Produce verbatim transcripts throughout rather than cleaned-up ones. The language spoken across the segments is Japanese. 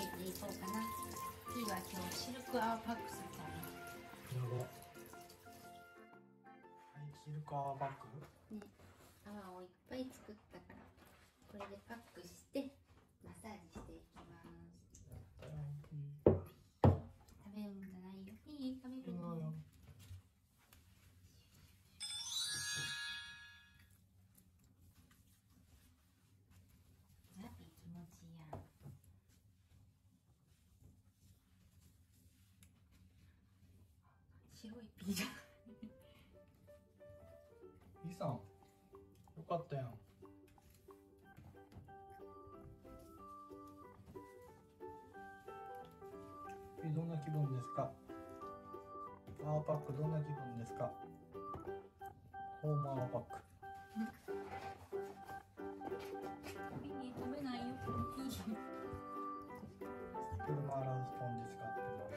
けていこうかな。次は今日シルクアワーパックするからね。やば。はい、シルクアワーバッグね、泡をいっぱい作ったからこれでパックしてマッサージしていきます。やったよ、うん、食べるんじゃないよ。いい、食べるのよ。ラッピー気持ちいいやん。白いピーだイさん、よかったやん。どんな気分ですか？アワーパックどんな気分ですか？ホームアワーパック。ミニ飛べないよ。車洗うスポンジ使ってます。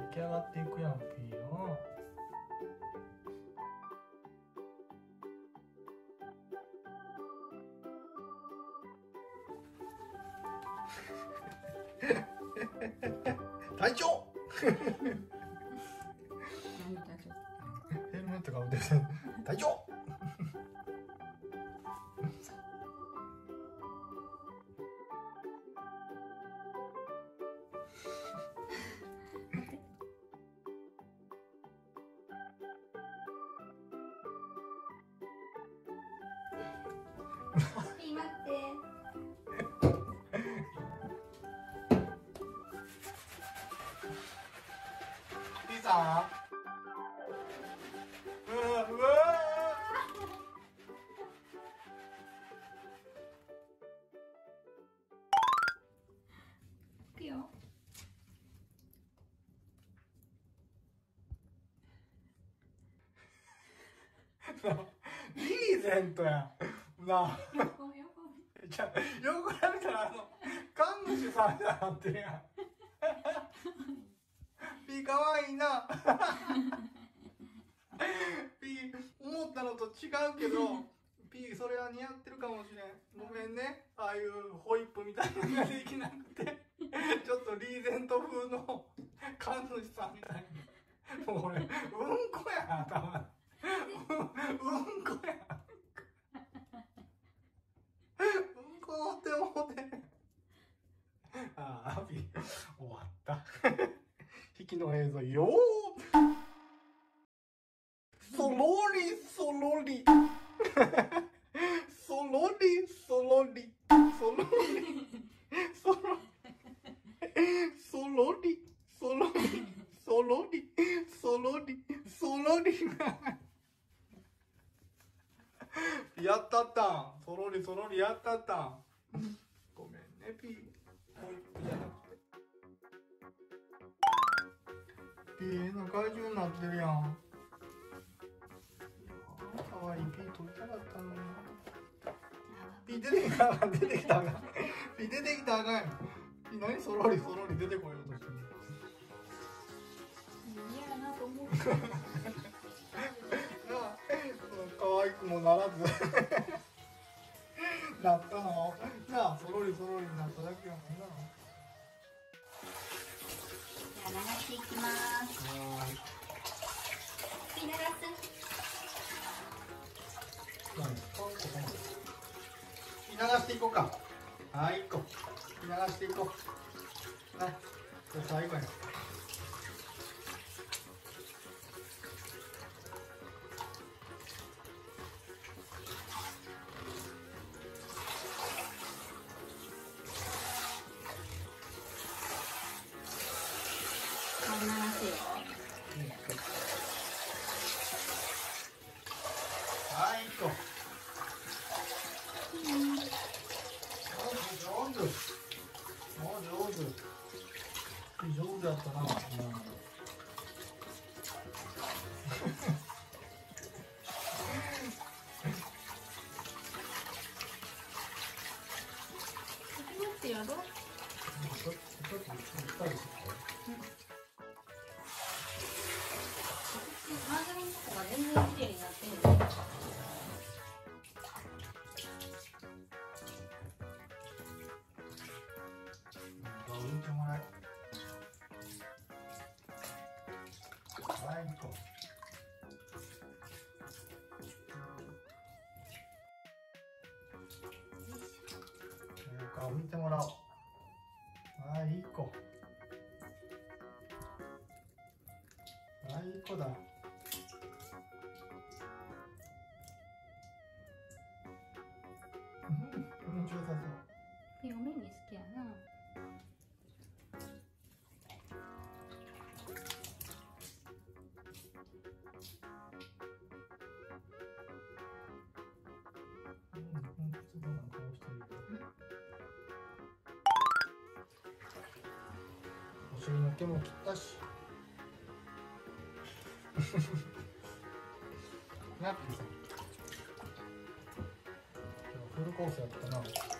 出来上がっていくやん、ピーよ。隊長。何の隊長？ヘルメットが売ってる。隊長。ピー待ってピーさん。うわうわいくよ。リーゼントやなあ。じゃあよく見たらあの神主さんだなってやん。ピーかわいいな。ピー思ったのと違うけどピーそれは似合ってるかもしれん。ごめんね、ああいうホイップみたいなのができなくてちょっとリーゼント風の神主さんみたいに。もう俺うんこやな多分。うんこやな。って思って。ああ、終わった引きの映像よー。そろりそろりそろりそろりそろりそろりそろりそろりそろりそろりそろりやったったん。そろりそろりやったったん。ごめんねピー。ピーの怪獣になってるやん。かわいい。ピー撮りたかったのに。ピー出てきたが出てきたがピー出てきたがい。ピー何そろりそろり出てこようとしてる。嫌だなと思う。可愛くもならずなったのなあ。そろりそろりになっただけやもんな。じゃあ流していきます。はい、流す。流していこうか。はい、いっこ流していこう。はい、じゃあ最後や。流すよ。はい、いっこ。うん。上手、上手。もう上手。上手だったな。か。よか、置いてもらおう。ああ、いい子。ああ、いい子だ。うん、気持ちよさそう。で、お目に好きやな。お尻の毛も切ったしナッピーさん今日フルコースやったな。